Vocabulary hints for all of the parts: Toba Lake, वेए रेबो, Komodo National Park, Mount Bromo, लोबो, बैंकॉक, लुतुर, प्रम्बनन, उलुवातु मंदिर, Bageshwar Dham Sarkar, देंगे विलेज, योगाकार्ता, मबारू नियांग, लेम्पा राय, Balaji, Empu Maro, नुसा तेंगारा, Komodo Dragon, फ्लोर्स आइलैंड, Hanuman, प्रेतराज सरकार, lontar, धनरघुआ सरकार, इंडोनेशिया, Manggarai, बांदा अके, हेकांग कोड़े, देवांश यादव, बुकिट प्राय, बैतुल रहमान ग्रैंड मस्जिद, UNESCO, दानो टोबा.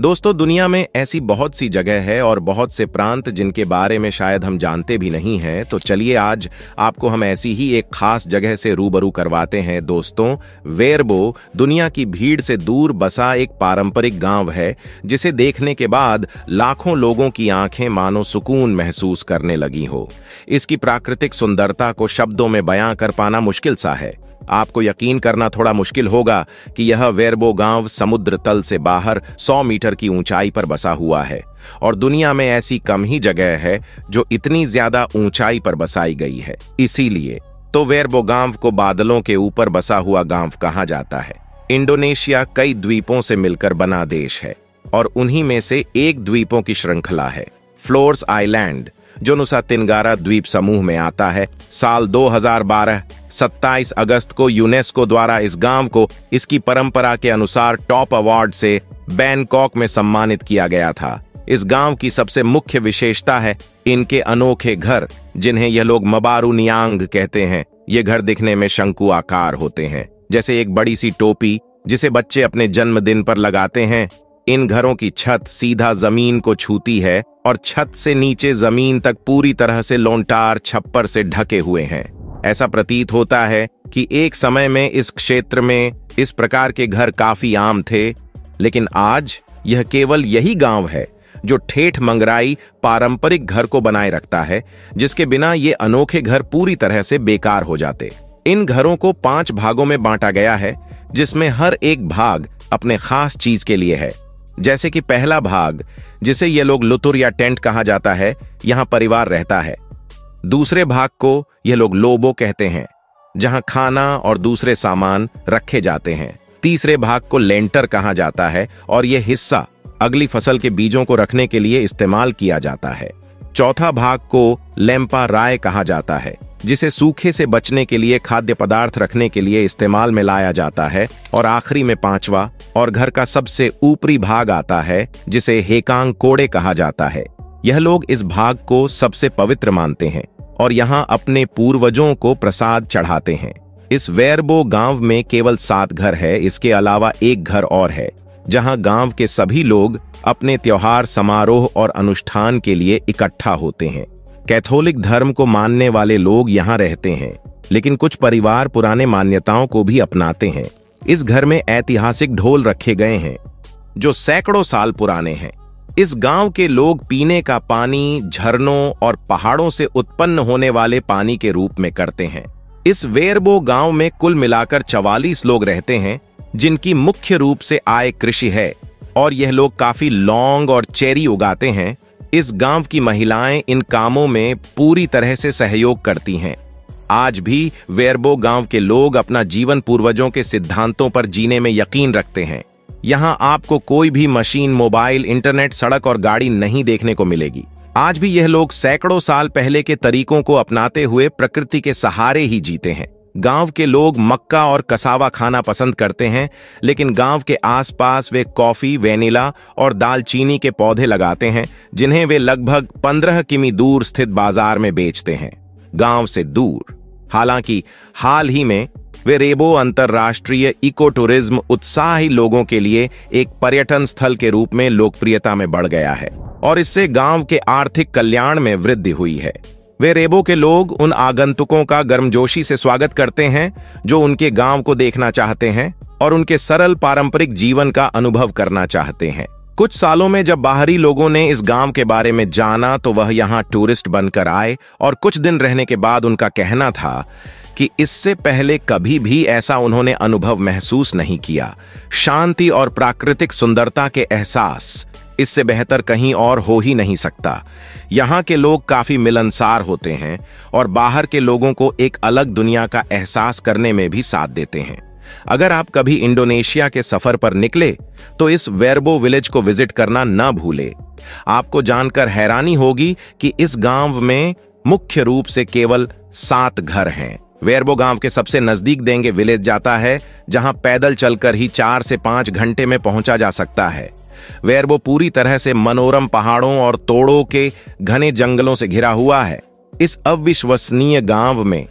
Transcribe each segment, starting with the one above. दोस्तों, दुनिया में ऐसी बहुत सी जगह है और बहुत से प्रांत जिनके बारे में शायद हम जानते भी नहीं हैं, तो चलिए आज आपको हम ऐसी ही एक खास जगह से रूबरू करवाते हैं। दोस्तों, वेए रेबो दुनिया की भीड़ से दूर बसा एक पारंपरिक गांव है जिसे देखने के बाद लाखों लोगों की आंखें मानो सुकून महसूस करने लगी हो। इसकी प्राकृतिक सुंदरता को शब्दों में बयां कर पाना मुश्किल सा है। आपको यकीन करना थोड़ा मुश्किल होगा कि यह वेए रेबो गांव समुद्र तल से बाहर 100 मीटर की ऊंचाई पर बसा हुआ है और दुनिया में ऐसी कम ही जगह है जो इतनी ज्यादा ऊंचाई पर बसाई गई है। इसीलिए तो वेए रेबो गांव को बादलों के ऊपर बसा हुआ गांव कहा जाता है। इंडोनेशिया कई द्वीपों से मिलकर बना देश है और उन्हीं में से एक द्वीपों की श्रृंखला है फ्लोर्स आइलैंड, जो नुसा तेंगारा द्वीप समूह में आता है। साल 2012 27 अगस्त को यूनेस्को द्वारा इस गांव को इसकी परंपरा के अनुसार टॉप अवार्ड से बैंकॉक में सम्मानित किया गया था। इस गांव की सबसे मुख्य विशेषता है इनके अनोखे घर, जिन्हें यह लोग मबारू नियांग कहते हैं। ये घर दिखने में शंकु आकार होते हैं, जैसे एक बड़ी सी टोपी जिसे बच्चे अपने जन्मदिन पर लगाते हैं। इन घरों की छत सीधा जमीन को छूती है और छत से नीचे जमीन तक पूरी तरह से लोंटार छप्पर से ढके हुए हैं। ऐसा प्रतीत होता है कि एक समय में इस क्षेत्र में इस प्रकार के घर काफी आम थे, लेकिन आज यह केवल यही गांव है जो ठेठ मंगराई पारंपरिक घर को बनाए रखता है, जिसके बिना ये अनोखे घर पूरी तरह से बेकार हो जाते। इन घरों को 5 भागों में बांटा गया है, जिसमें हर एक भाग अपने खास चीज के लिए है। जैसे कि पहला भाग, जिसे ये लोग लुतुर या टेंट कहा जाता है, यहाँ परिवार रहता है। दूसरे भाग को ये लोग लोबो कहते हैं, जहाँ खाना और दूसरे सामान रखे जाते हैं। तीसरे भाग को लेंटर कहा जाता है और ये हिस्सा अगली फसल के बीजों को रखने के लिए इस्तेमाल किया जाता है। चौथा भाग को लेम्पा राय कहा जाता है, जिसे सूखे से बचने के लिए खाद्य पदार्थ रखने के लिए इस्तेमाल में लाया जाता है। और आखिरी में 5वां और घर का सबसे ऊपरी भाग आता है, जिसे हेकांग कोड़े कहा जाता है। यह लोग इस भाग को सबसे पवित्र मानते हैं और यहाँ अपने पूर्वजों को प्रसाद चढ़ाते हैं। इस वेए रेबो गांव में केवल 7 घर है। इसके अलावा एक घर और है जहाँ गांव के सभी लोग अपने त्योहार, समारोह और अनुष्ठान के लिए इकट्ठा होते हैं। कैथोलिक धर्म को मानने वाले लोग यहाँ रहते हैं, लेकिन कुछ परिवार पुराने मान्यताओं को भी अपनाते हैं। इस घर में ऐतिहासिक ढोल रखे गए हैं जो सैकड़ों साल पुराने हैं। इस गांव के लोग पीने का पानी झरनों और पहाड़ों से उत्पन्न होने वाले पानी के रूप में करते हैं। इस वेए रेबो गांव में कुल मिलाकर 44 लोग रहते हैं, जिनकी मुख्य रूप से आय कृषि है और यह लोग काफी लौंग और चेरी उगाते हैं। इस गांव की महिलाएं इन कामों में पूरी तरह से सहयोग करती हैं। आज भी वेए रेबो गांव के लोग अपना जीवन पूर्वजों के सिद्धांतों पर जीने में यकीन रखते हैं। यहाँ आपको कोई भी मशीन, मोबाइल, इंटरनेट, सड़क और गाड़ी नहीं देखने को मिलेगी। आज भी यह लोग सैकड़ों साल पहले के तरीकों को अपनाते हुए प्रकृति के सहारे ही जीते हैं। गांव के लोग मक्का और कसावा खाना पसंद करते हैं, लेकिन गांव के आसपास वे कॉफी, वेनिला और दालचीनी के पौधे लगाते हैं, जिन्हें वे लगभग 15 किमी दूर स्थित बाजार में बेचते हैं। गांव से दूर, हालांकि हाल ही में वेए रेबो अंतरराष्ट्रीय इको टूरिज्म उत्साही लोगों के लिए एक पर्यटन स्थल के रूप में लोकप्रियता में बढ़ गया है और इससे गांव के आर्थिक कल्याण में वृद्धि हुई है। वेए रेबो के लोग उन आगंतुकों का गर्मजोशी से स्वागत करते हैं जो उनके गांव को देखना चाहते हैं और उनके सरल पारंपरिक जीवन का अनुभव करना चाहते हैं। कुछ सालों में जब बाहरी लोगों ने इस गांव के बारे में जाना तो वह यहाँ टूरिस्ट बनकर आए और कुछ दिन रहने के बाद उनका कहना था कि इससे पहले कभी भी ऐसा उन्होंने अनुभव महसूस नहीं किया। शांति और प्राकृतिक सुंदरता के एहसास इससे बेहतर कहीं और हो ही नहीं सकता। यहाँ के लोग काफी मिलनसार होते हैं और बाहर के लोगों को एक अलग दुनिया का एहसास करने में भी साथ देते हैं। अगर आप कभी इंडोनेशिया के सफर पर निकले तो इस वेए रेबो विलेज को विजिट करना ना भूले। आपको जानकर हैरानी होगी कि इस गांव में मुख्य रूप से केवल 7 घर हैं। वेए रेबो गांव के सबसे नजदीक देंगे विलेज जाता है, जहां पैदल चलकर ही 4 से 5 घंटे में पहुंचा जा सकता है। वेए रेबो पूरी तरह से मनोरम पहाड़ों और तोड़ों के घने जंगलों से घिरा हुआ है। इस अविश्वसनीय गांव में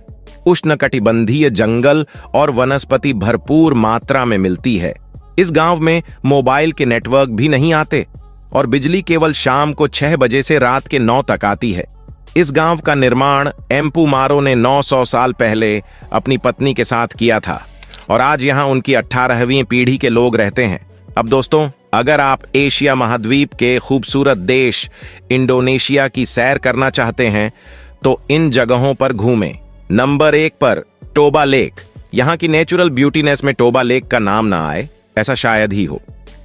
उष्णकटिबंधीय जंगल और वनस्पति भरपूर मात्रा में मिलती है। इस गांव में मोबाइल के नेटवर्क भी नहीं आते और बिजली केवल शाम को 6 बजे से रात के 9 तक आती है। इस गांव का निर्माण एम्पू मारो ने 900 साल पहले अपनी पत्नी के साथ किया था और आज यहां उनकी 18वीं पीढ़ी के लोग रहते हैं। अब दोस्तों, अगर आप एशिया महाद्वीप के खूबसूरत देश इंडोनेशिया की सैर करना चाहते हैं तो इन जगहों पर घूमें। नंबर 1 पर टोबा लेक। यहाँ की नेचुरल ब्यूटीनेस में टोबा लेक का नाम ना आए ऐसा शायद ही हो।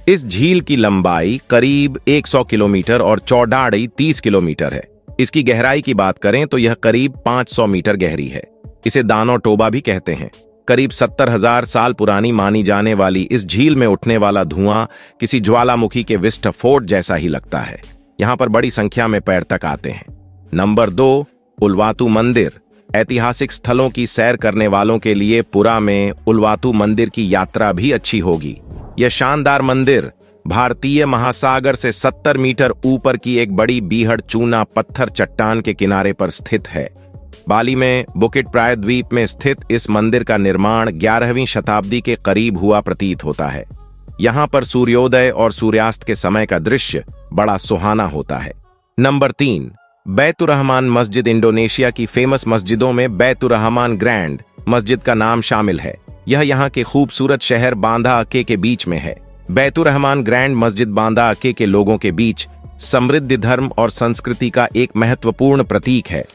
इस झील की लंबाई करीब 100 किलोमीटर और चौड़ाई 30 किलोमीटर है। इसकी गहराई की बात करें तो यह करीब 500 मीटर गहरी है। इसे दानो टोबा भी कहते हैं। करीब 70,000 साल पुरानी मानी जाने वाली इस झील में उठने वाला धुआं किसी ज्वालामुखी के विस्फोट जैसा ही लगता है। यहाँ पर बड़ी संख्या में पर्यटक आते हैं। नंबर 2 उलुवातु मंदिर। ऐतिहासिक स्थलों की सैर करने वालों के लिए पुरा में उलुवातु मंदिर की यात्रा भी अच्छी होगी। यह शानदार मंदिर भारतीय महासागर से 70 मीटर ऊपर की एक बड़ी बीहड़ चूना पत्थर चट्टान के किनारे पर स्थित है। बाली में बुकिट प्राय द्वीप में स्थित इस मंदिर का निर्माण 11वीं शताब्दी के करीब हुआ प्रतीत होता है। यहाँ पर सूर्योदय और सूर्यास्त के समय का दृश्य बड़ा सुहाना होता है। नंबर 3 बैतुल रहमान मस्जिद। इंडोनेशिया की फेमस मस्जिदों में बैतुल रहमान ग्रैंड मस्जिद का नाम शामिल है। यह यहाँ के खूबसूरत शहर बांदा अके के बीच में है। बैतुल रहमान ग्रैंड मस्जिद बांदा अके के लोगों के बीच समृद्ध धर्म और संस्कृति का एक महत्वपूर्ण प्रतीक है।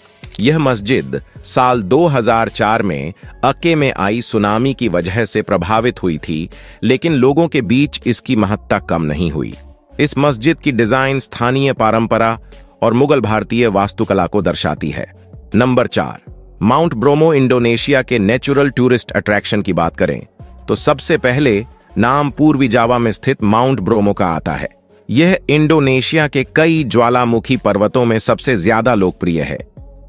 यह मस्जिद साल 2004 में अके में आई सुनामी की वजह से प्रभावित हुई थी, लेकिन लोगों के बीच इसकी महत्ता कम नहीं हुई। इस मस्जिद की डिजाइन स्थानीय परंपरा और मुगल भारतीय वास्तुकला को दर्शाती है। नंबर 4 माउंट ब्रोमो। इंडोनेशिया के नेचुरल टूरिस्ट अट्रैक्शन की बात करें तो सबसे पहले नाम पूर्वी जावा में स्थित माउंट ब्रोमो का आता है। यह इंडोनेशिया के कई ज्वालामुखी पर्वतों में सबसे ज्यादा लोकप्रिय है।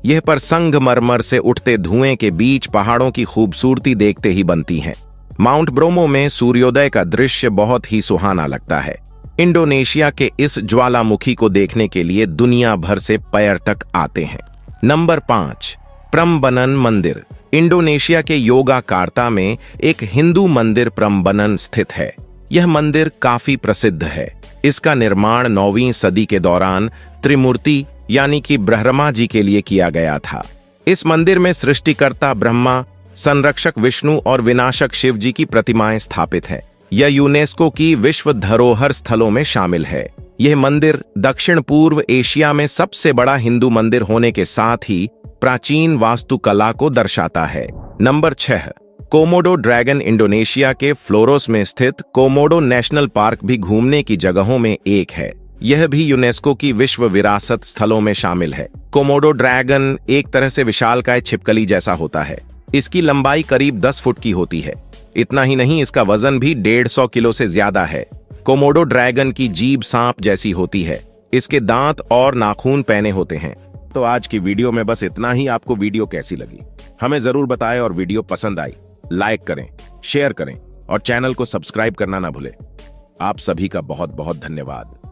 यह पर संगमरमर से उठते धुएं के बीच पहाड़ों की खूबसूरती देखते ही बनती है। माउंट ब्रोमो में सूर्योदय का दृश्य बहुत ही सुहाना लगता है। इंडोनेशिया के इस ज्वालामुखी को देखने के लिए दुनिया भर से पर्यटक आते हैं। नंबर 5 प्रम्बनन मंदिर। इंडोनेशिया के योगाकार्ता में एक हिंदू मंदिर प्रम्बनन स्थित है। यह मंदिर काफी प्रसिद्ध है। इसका निर्माण 9वीं सदी के दौरान त्रिमूर्ति यानी कि ब्रह्मा जी के लिए किया गया था। इस मंदिर में सृष्टिकर्ता ब्रह्मा, संरक्षक विष्णु और विनाशक शिव जी की प्रतिमाएं स्थापित हैं। यह यूनेस्को की विश्व धरोहर स्थलों में शामिल है। यह मंदिर दक्षिण पूर्व एशिया में सबसे बड़ा हिंदू मंदिर होने के साथ ही प्राचीन वास्तुकला को दर्शाता है। Number 6 Komodo dragon. इंडोनेशिया के फ्लोरेस में स्थित कोमोडो नेशनल पार्क भी घूमने की जगहों में एक है। यह भी यूनेस्को की विश्व विरासत स्थलों में शामिल है। कोमोडो ड्रैगन एक तरह से विशालकाय छिपकली जैसा होता है। इसकी लंबाई करीब 10 फुट की होती है। इतना ही नहीं, इसका वजन भी 150 किलो से ज्यादा है। कोमोडो ड्रैगन की जीभ सांप जैसी होती है। इसके दांत और नाखून पैने होते हैं। तो आज की वीडियो में बस इतना ही। आपको वीडियो कैसी लगी हमें जरूर बताएं और वीडियो पसंद आई लाइक करें, शेयर करें और चैनल को सब्सक्राइब करना ना भूलें। आप सभी का बहुत बहुत धन्यवाद।